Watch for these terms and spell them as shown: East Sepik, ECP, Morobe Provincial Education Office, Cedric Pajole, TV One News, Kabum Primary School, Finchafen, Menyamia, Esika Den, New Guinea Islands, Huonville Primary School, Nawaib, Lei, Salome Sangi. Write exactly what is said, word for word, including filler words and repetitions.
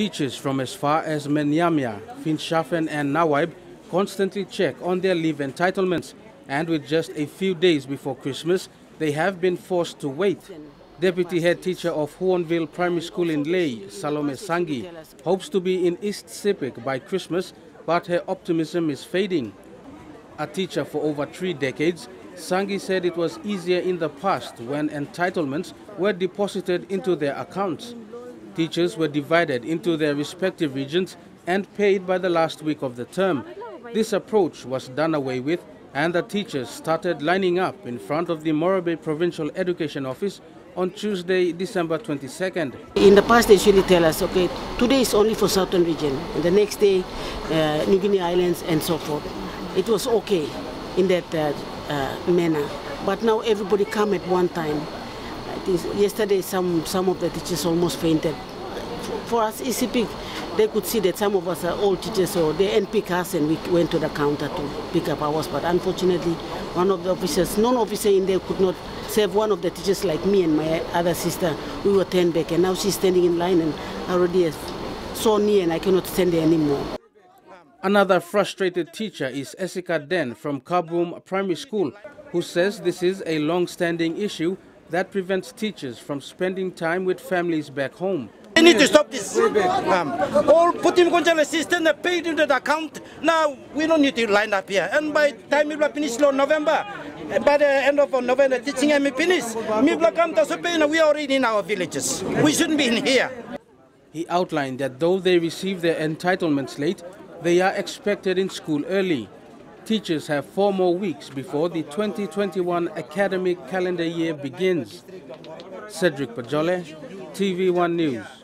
Teachers from as far as Menyamia, Finchafen and Nawaib constantly check on their leave entitlements, and with just a few days before Christmas, they have been forced to wait. Deputy head teacher of Huonville Primary School in Lei, Salome Sangi, hopes to be in East Sepik by Christmas, but her optimism is fading. A teacher for over three decades, Sangi said it was easier in the past when entitlements were deposited into their accounts. Teachers were divided into their respective regions and paid by the last week of the term. This approach was done away with, and the teachers started lining up in front of the Morobe Provincial Education Office on Tuesday, December twenty-second. In the past, they usually tell us, okay, today is only for Southern region, and the next day, uh, New Guinea Islands and so forth. It was okay in that uh, uh, manner, but now everybody come at one time. I think yesterday, some some of the teachers almost fainted. For us, E C P, they could see that some of us are old teachers, so they unpick us and we went to the counter to pick up ours. But unfortunately, one of the officers, non-officer in there could not save one of the teachers like me and my other sister. We were turned back, and now she's standing in line and already so near, and I cannot stand there anymore. Another frustrated teacher is Esika Den from Kabum Primary School, who says this is a long-standing issue that prevents teachers from spending time with families back home. We need to stop this. Um, all put him on the system, paid into the account. Now we don't need to line up here. And by the time we will finish in November, by the end of November, teaching and we finish, we will come to Spain. We are already in our villages. We shouldn't be in here. He outlined that though they receive their entitlements late, they are expected in school early. Teachers have four more weeks before the twenty twenty-one academic calendar year begins. Cedric Pajole, T V One News.